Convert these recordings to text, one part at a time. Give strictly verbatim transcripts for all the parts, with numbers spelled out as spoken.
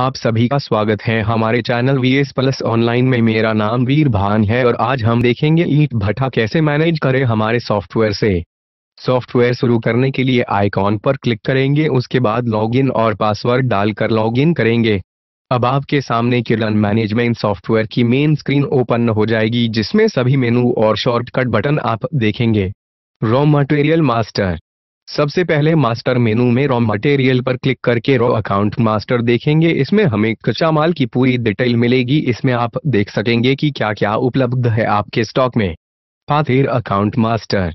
आप सभी का स्वागत है हमारे चैनल वीएस प्लस ऑनलाइन में। मेरा नाम वीर भान है और आज हम देखेंगे ईट भट्टा कैसे मैनेज करें हमारे सॉफ्टवेयर से। सॉफ्टवेयर शुरू करने के लिए आइकॉन पर क्लिक करेंगे, उसके बाद लॉगिन और पासवर्ड डालकर लॉगिन करेंगे। अब आपके सामने किरण मैनेजमेंट सॉफ्टवेयर की मेन स्क्रीन ओपन हो जाएगी, जिसमें सभी मेनू और शॉर्टकट बटन आप देखेंगे। रॉ मटेरियल मास्टर, सबसे पहले मास्टर मेनू में रॉ मटेरियल पर क्लिक करके रॉ अकाउंट मास्टर देखेंगे। इसमें हमें कच्चा माल की पूरी डिटेल मिलेगी। इसमें आप देख सकेंगे कि क्या क्या उपलब्ध है आपके स्टॉक में। पाथेर अकाउंट मास्टर,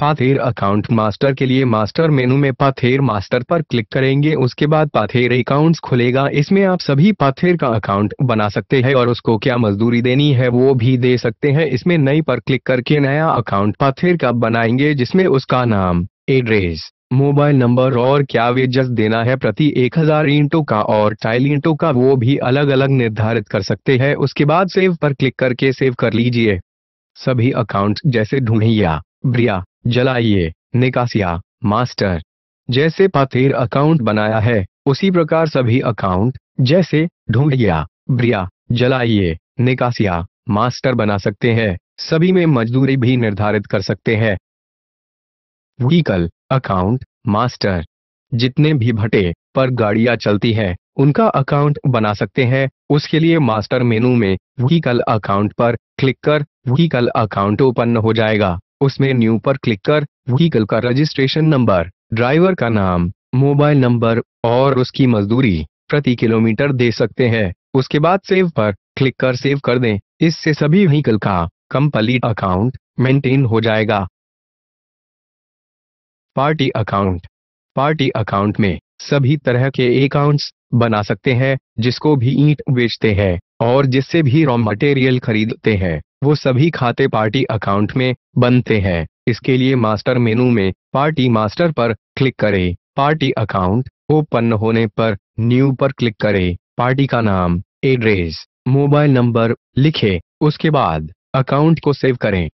पाथेर अकाउंट मास्टर के लिए मास्टर मेनू में पाथेर मास्टर पर क्लिक करेंगे, उसके बाद पाथेर अकाउंट्स खुलेगा। इसमें आप सभी पाथेर का अकाउंट बना सकते हैं और उसको क्या मजदूरी देनी है वो भी दे सकते हैं। इसमें नई पर क्लिक करके नया अकाउंट पाथेर का बनाएंगे, जिसमें उसका नाम, एड्रेस, मोबाइल नंबर और क्या वेजेस देना है प्रति एक हजार ईंटों का और टाइल ईंटों का, वो भी अलग अलग निर्धारित कर सकते हैं। उसके बाद सेव पर क्लिक करके सेव कर लीजिए। सभी अकाउंट्स जैसे ढूंढिया, ब्रिया, जलाइए, निकासिया, मास्टर जैसे पाथेर अकाउंट बनाया है, उसी प्रकार सभी अकाउंट जैसे ढूंढिया, ब्रिया, जलाइए, निकासिया, मास्टर बना सकते हैं। सभी में मजदूरी भी निर्धारित कर सकते हैं। व्हीकल अकाउंट मास्टर, जितने भी भट्टे पर गाड़ियां चलती हैं उनका अकाउंट बना सकते हैं। उसके लिए मास्टर मेनू में व्हीकल अकाउंट पर क्लिक कर व्हीकल अकाउंट ओपन हो जाएगा। उसमें न्यू पर क्लिक कर व्हीकल का रजिस्ट्रेशन नंबर, ड्राइवर का नाम, मोबाइल नंबर और उसकी मजदूरी प्रति किलोमीटर दे सकते हैं। उसके बाद सेव पर क्लिक कर सेव कर दें। इससे सभी व्हीकल का कंप्लीट अकाउंट मेंटेन हो जाएगा। पार्टी अकाउंट, पार्टी अकाउंट में सभी तरह के अकाउंट्स बना सकते हैं। जिसको भी ईंट बेचते हैं और जिससे भी रॉ मटेरियल खरीदते हैं वो सभी खाते पार्टी अकाउंट में बनते हैं। इसके लिए मास्टर मेनू में पार्टी मास्टर पर क्लिक करें। पार्टी अकाउंट ओपन होने पर न्यू पर क्लिक करें, पार्टी का नाम, एड्रेस, मोबाइल नंबर लिखें। उसके बाद अकाउंट को सेव करें।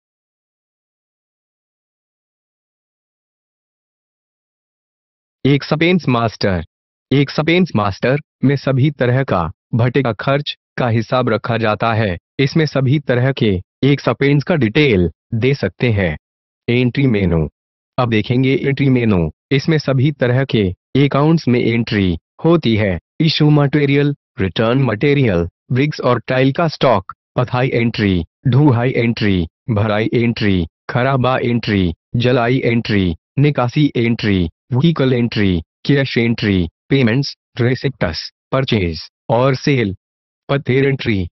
एक्सपेंस मास्टर, एक्सपेंस मास्टर में सभी तरह का भट्टे का खर्च का हिसाब रखा जाता है। इसमें सभी तरह के एक्सपेंस का डिटेल दे सकते हैं। एंट्री मेनू, अब देखेंगे एंट्री मेनू। इसमें सभी तरह के अकाउंट्स में एंट्री होती है। Issue material, return material, bricks और टाइल का स्टॉक, पथाई एंट्री, ढूहाई एंट्री, भराई एंट्री, खराबा एंट्री, जलाई एंट्री, निकासी entry, vehicle entry, cash entry, payments, receipts, purchase और सेल। पाथेर एंट्री,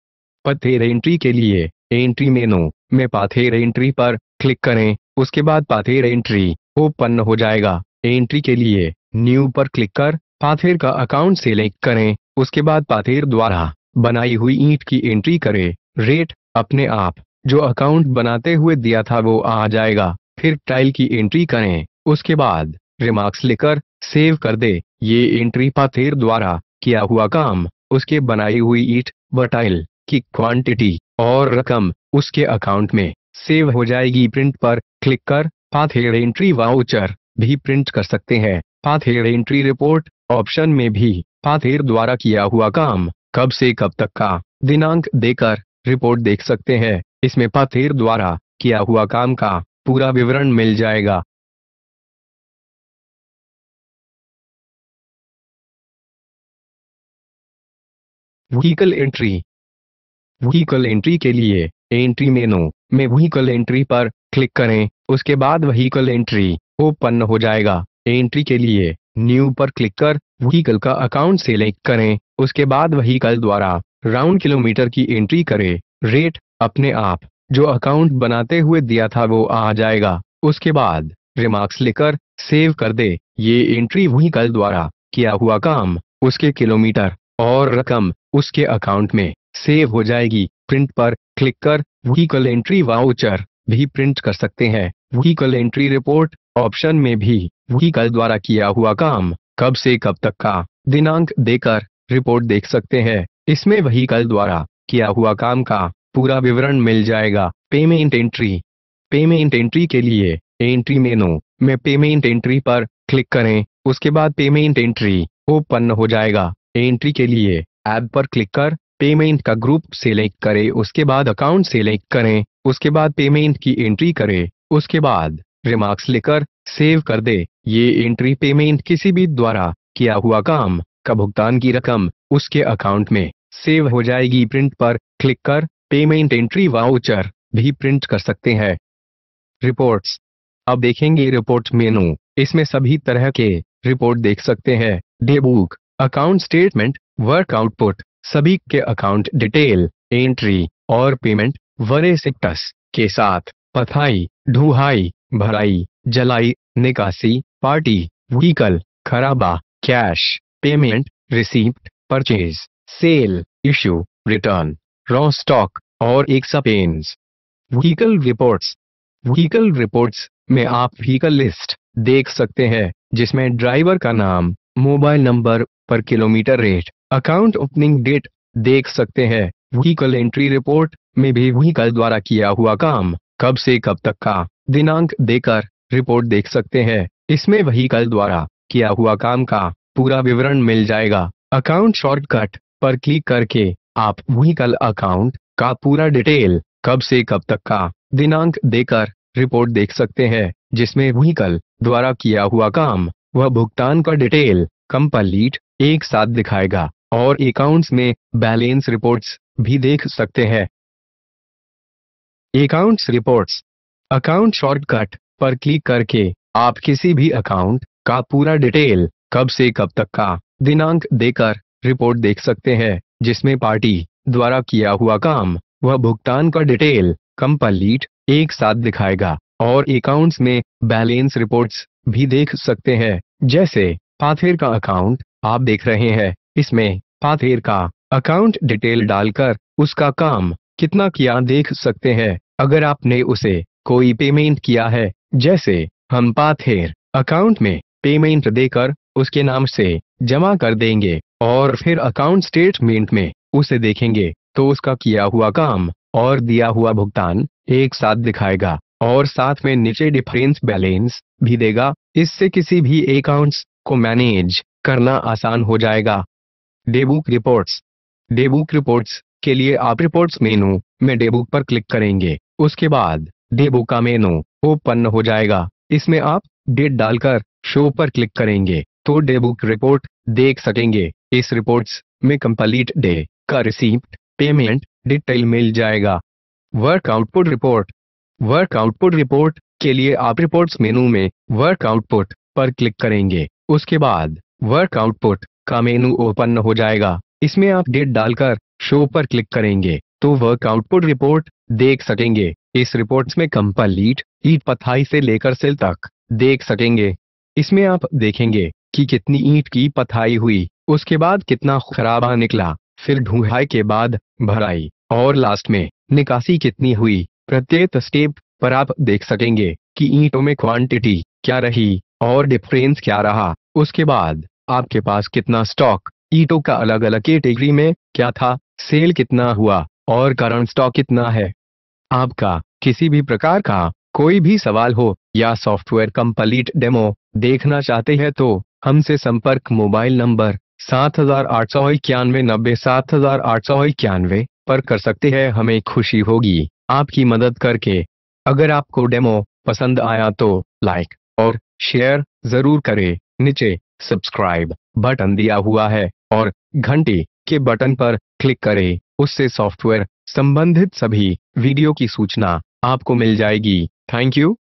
पाथेर एंट्री के लिए एंट्री मेनू में पाथेर एंट्री पर क्लिक करें। उसके बाद पाथेर एंट्री ओपन हो जाएगा। एंट्री के लिए न्यू पर क्लिक कर पाथेर का अकाउंट सेलेक्ट करें। उसके बाद पाथेर द्वारा बनाई हुई ईंट की एंट्री करें। रेट अपने आप जो अकाउंट बनाते हुए दिया था वो आ जाएगा। फिर टाइल की एंट्री करें। उसके बाद रिमार्क्स लेकर सेव कर दे। ये एंट्री पाथेर द्वारा किया हुआ काम, उसके बनाई हुई ईट व टाइल की क्वांटिटी और रकम उसके अकाउंट में सेव हो जाएगी। प्रिंट पर क्लिक कर पाथेर एंट्री वाउचर भी प्रिंट कर सकते हैं। पाथेर एंट्री रिपोर्ट ऑप्शन में भी पाथेर द्वारा किया हुआ काम कब से कब तक का दिनांक देकर रिपोर्ट देख सकते हैं। इसमें पाथेर द्वारा किया हुआ काम का पूरा विवरण मिल जाएगा। व्हीकल एंट्री, व्हीकल एंट्री के लिए एंट्री मेनू में व्हीकल एंट्री पर क्लिक करें। उसके बाद व्हीकल एंट्री ओपन हो जाएगा। एंट्री के लिए न्यू पर क्लिक कर व्हीकल का अकाउंट सेलेक्ट करें। उसके बाद व्हीकल द्वारा राउंड किलोमीटर की एंट्री करें। रेट अपने आप जो अकाउंट बनाते हुए दिया था वो आ जाएगा। उसके बाद रिमार्क्स लेकर सेव कर दे। ये एंट्री व्हीकल द्वारा किया हुआ काम, उसके किलोमीटर और रकम उसके अकाउंट में सेव हो जाएगी। प्रिंट पर क्लिक कर व्हीकल एंट्री वाउचर भी प्रिंट कर सकते हैं। व्हीकल एंट्री रिपोर्ट ऑप्शन में भी व्हीकल द्वारा किया हुआ काम कब से कब तक का दिनांक देकर रिपोर्ट देख सकते हैं। इसमें व्हीकल द्वारा किया हुआ काम का पूरा विवरण मिल जाएगा। पेमेंट एंट्री, पेमेंट एंट्री के लिए एंट्री मेनू में पेमेंट एंट्री पर क्लिक करें। उसके बाद पेमेंट एंट्री ओपन हो जाएगा। एंट्री के लिए ऐप पर क्लिक कर पेमेंट का ग्रुप सेलेक्ट करें, उसके बाद अकाउंट सेलेक्ट करें, उसके बाद पेमेंट की एंट्री करें, उसके बाद रिमार्क्स लेकर सेव कर दे। ये एंट्री पेमेंट किसी भी द्वारा किया हुआ काम का भुगतान की रकम उसके अकाउंट में सेव हो जाएगी। प्रिंट पर क्लिक कर पेमेंट एंट्री वाउचर भी प्रिंट कर सकते हैं। रिपोर्ट्स, अब देखेंगे रिपोर्ट मेनू। इसमें सभी तरह के रिपोर्ट देख सकते हैं, day book, account statement, work output, सभी के अकाउंट डिटेल, एंट्री और पेमेंट वरे सेक्टस के साथ पथाई, ढुहाई, भराई, जलाई, निकासी, पार्टी, व्हीकल, खराबा, cash, payment, receipt, purchase, sale, issue, return, raw stock और expense. Vehicle reports, vehicle reports में आप व्हीकल लिस्ट देख सकते हैं जिसमें ड्राइवर का नाम, mobile number, per kilometre rate, account opening date देख सकते हैं। व्हीकल एंट्री रिपोर्ट में भी व्हीकल द्वारा किया हुआ काम कब से कब तक का दिनांक देकर रिपोर्ट देख सकते हैं। इसमें व्हीकल द्वारा किया हुआ काम का पूरा विवरण मिल जाएगा। अकाउंट शॉर्टकट पर क्लिक करके आप व्हीकल अकाउंट का पूरा डिटेल कब से कब तक का दिनांक देकर रिपोर्ट देख सकते हैं, जिसमें व्हीकल द्वारा किया हुआ काम वह भुगतान का डिटेल कंप्लीट एक साथ दिखाएगा। और अकाउंट्स में बैलेंस रिपोर्ट्स भी देख सकते हैं। अकाउंट्स रिपोर्ट्स, अकाउंट शॉर्टकट पर क्लिक करके आप किसी भी अकाउंट का पूरा डिटेल कब से कब तक का दिनांक देकर रिपोर्ट देख सकते हैं, जिसमें पार्टी द्वारा किया हुआ काम वह भुगतान का डिटेल कंप्लीट एक साथ दिखाएगा। और अकाउंट्स में बैलेंस रिपोर्ट्स भी देख सकते हैं, जैसे पाथेर का अकाउंट आप देख रहे हैं। इसमें पाथेर का अकाउंट डिटेल डालकर उसका काम कितना किया देख सकते हैं। अगर आपने उसे कोई पेमेंट किया है, जैसे हम पाथेर अकाउंट में पेमेंट देकर उसके नाम से जमा कर देंगे और फिर अकाउंट स्टेटमेंट में उसे देखेंगे तो उसका किया हुआ काम और दिया हुआ भुगतान एक साथ दिखाएगा और साथ में नीचे डिफरेंस बैलेंस भी देगा। इससे किसी भी अकाउंट्स को मैनेज करना आसान हो जाएगा। डेबुक रिपोर्ट्स, डेबुक रिपोर्ट्स के लिए आप रिपोर्ट्स मेनू में डेबुक पर क्लिक करेंगे, उसके बाद डेबुक का मेनू ओपन हो जाएगा। इसमें आप डेट डालकर शो पर क्लिक करेंगे तो डेबुक रिपोर्ट देख सकेंगे। इस रिपोर्ट्स में कंप्लीट डे का रिसीप्ट, पेमेंट डिटेल मिल जाएगा। Work output report, work output report के लिए आप रिपोर्ट्स मेनू में वर्क आउटपुट पर क्लिक करेंगे, उसके बाद वर्क आउटपुट का मेनू ओपन हो जाएगा। इसमें आप डेट डालकर शो पर क्लिक करेंगे तो वर्क आउटपुट रिपोर्ट देख सकेंगे। इस रिपोर्ट्स में कंप्लीट ईट पथाई से लेकर सेल तक देख सकेंगे। इसमें आप देखेंगे कि कितनी ईंट की पथाई हुई, उसके बाद कितना खराबा निकला, फिर ढुहाई के बाद भराई और लास्ट में निकासी कितनी हुई। प्रत्येक स्टेप पर आप देख सकेंगे कि ईंटों में क्वांटिटी क्या रही और डिफरेंस क्या रहा, उसके बाद आपके पास कितना स्टॉक ईंटों का अलग अलग कैटेगरी में क्या था, सेल कितना हुआ और करंट स्टॉक कितना है। आपका किसी भी प्रकार का कोई भी सवाल हो या सॉफ्टवेयर कंप्लीट डेमो देखना चाहते हैं तो हमसे संपर्क मोबाइल नंबर सात हजार आठ सौ इक्यानवे नब्बे सात हजार आठ सौ इक्यानवे पर कर सकते हैं। हमें खुशी होगी आपकी मदद करके। अगर आपको डेमो पसंद आया तो लाइक और शेयर जरूर करें। नीचे सब्सक्राइब बटन दिया हुआ है और घंटी के बटन पर क्लिक करें, उससे सॉफ्टवेयर संबंधित सभी वीडियो की सूचना आपको मिल जाएगी। Thank you.